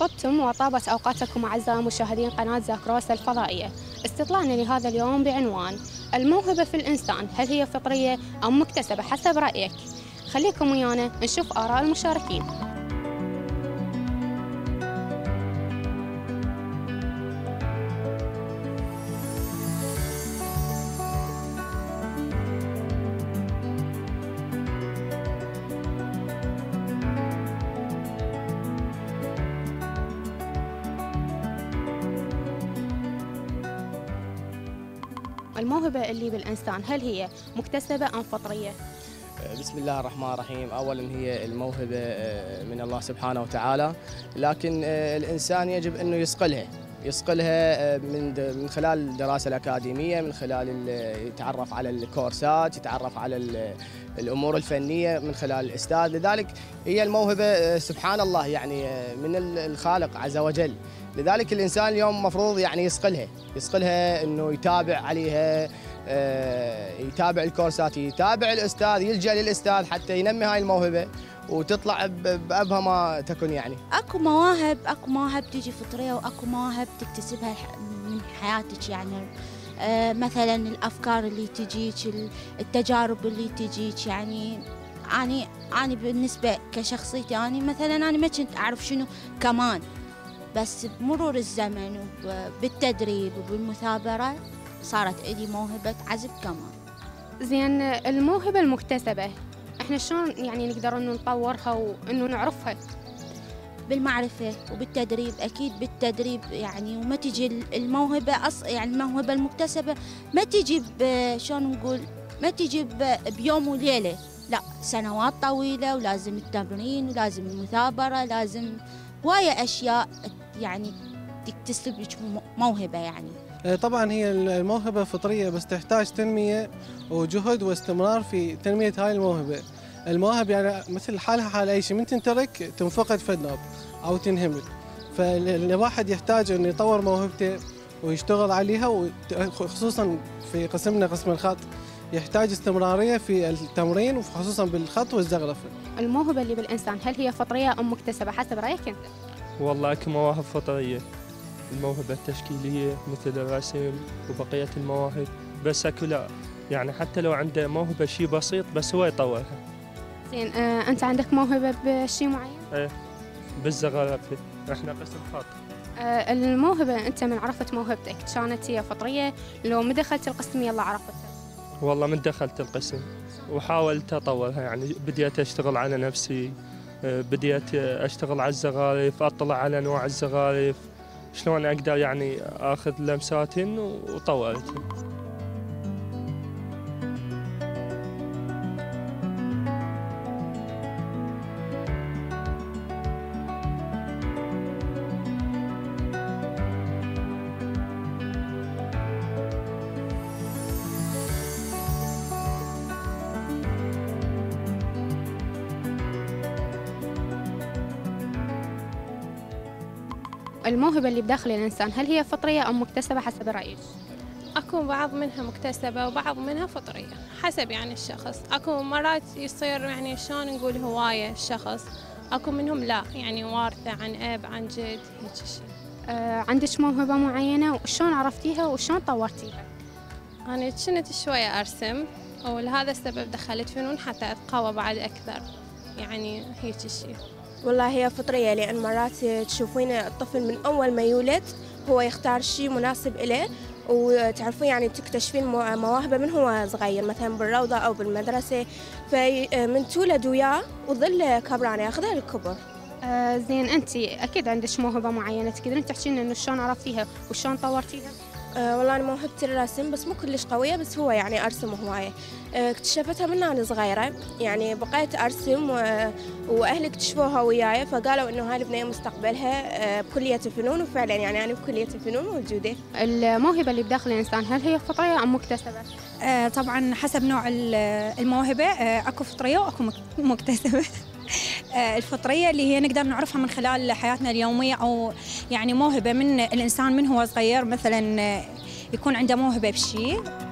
خططتم وطابت أوقاتكم أعزائي مشاهدين قناة زاكروس الفضائية. استطلاعنا لهذا اليوم بعنوان الموهبة في الإنسان، هل هي فطرية أم مكتسبة حسب رأيك؟ خليكم ويانا نشوف آراء المشاركين. الموهبة اللي بالإنسان هل هي مكتسبة أم فطرية؟ بسم الله الرحمن الرحيم. أولا هي الموهبة من الله سبحانه وتعالى، لكن الإنسان يجب أنه يصقلها من خلال الدراسة الأكاديمية، من خلال يتعرف على الكورسات، يتعرف على الأمور الفنية من خلال الأستاذ. لذلك هي الموهبة سبحان الله يعني من الخالق عز وجل، لذلك الإنسان اليوم مفروض يعني يصقلها أنه يتابع عليها، يتابع الكورسات، يتابع الأستاذ، يلجأ للأستاذ حتى ينمي هاي الموهبة وتطلع بأبها ما تكون. يعني اكو مواهب تجي فطريه، واكو مواهب تكتسبها من حياتك، يعني مثلا الافكار اللي تجيك، التجارب اللي تجيك. يعني اني بالنسبه كشخصيتي، يعني مثلا انا ما كنت اعرف شنو كمان، بس بمرور الزمن وبالتدريب وبالمثابره صارت لي موهبه عزف كمان. زين الموهبه المكتسبه احنا شلون يعني نقدر انه نطورها وانه نعرفها؟ بالمعرفه وبالتدريب، اكيد بالتدريب يعني. وما تجي الموهبه يعني الموهبه المكتسبه ما تجي شلون نقول، ما تجي بيوم وليله، لا سنوات طويله، ولازم التمرين ولازم المثابره، لازم هوايه اشياء يعني تكتسب لك موهبه. يعني طبعا هي الموهبة فطرية، بس تحتاج تنمية وجهد واستمرار في تنمية هاي الموهبة. المواهب يعني مثل حالها حال أي شيء، من تنترك تنفقد فدناب أو تنهمل، فالواحد يحتاج أن يطور موهبته ويشتغل عليها، وخصوصا في قسمنا قسم الخط يحتاج استمرارية في التمرين، وخصوصا بالخط والزغرفة. الموهبة اللي بالإنسان هل هي فطرية أم مكتسبة حسب رأيك أنت؟ والله كمواهب فطرية. الموهبة التشكيلية مثل الرسم وبقية المواهب، بس اكو لا يعني حتى لو عنده موهبة شيء بسيط بس هو يطورها. زين انت عندك موهبة بشيء معين؟ ايه بالزغرفة، احنا قسم خط. الموهبة انت من عرفت موهبتك كانت هي فطرية لو ما دخلت القسم يلا عرفتها؟ والله من دخلت القسم وحاولت اطورها، يعني بديت اشتغل على نفسي، بديت اشتغل على الزغارف، اطلع على انواع الزغارف شلون اقدر يعني اخذ لمساتهن وطورتهن. الموهبة اللي بداخل الإنسان هل هي فطرية أم مكتسبة حسب رأيك؟ أكو بعض منها مكتسبة وبعض منها فطرية حسب يعني الشخص. أكو مرات يصير يعني شلون نقول هواية الشخص، أكو منهم لا يعني وارثة عن أب عن جد هيك شيء. عندك موهبة معينة وشلون عرفتيها وشلون طورتيها؟ أنا كنت شوية أرسم، ولهذا السبب دخلت فنون حتى أتقوى بعد أكثر يعني هيك شيء. والله هي فطرية، لأن مرات تشوفين الطفل من أول ما يولد هو يختار شيء مناسب له، وتعرفين يعني تكتشفين مواهبه من هو صغير، مثلا بالروضة أو بالمدرسة، فمن تولد وياه وظل كبران ياخذها للكبر. زين أنت أكيد عندك موهبة معينة، تقدرين تحكي لنا إنه شلون عرفتيها وشلون طورتيها؟ والله أنا موهبتي الرسم، بس مو كلش قوية، بس هو يعني أرسم هواية. اكتشفتها من أنا صغيرة، يعني بقيت أرسم وأهلي اكتشفوها وياي، فقالوا إنه هاي البنية مستقبلها بكلية الفنون، وفعلا يعني أنا بكلية الفنون موجودة. الموهبة اللي بداخل الإنسان هل هي فطرية أم مكتسبة؟ طبعا حسب نوع الموهبة، أكو فطرية وأكو مكتسبة. الفطرية اللي هي نقدر نعرفها من خلال حياتنا اليومية، أو يعني موهبة من الإنسان من هو صغير، مثلا يكون عنده موهبة بشيء.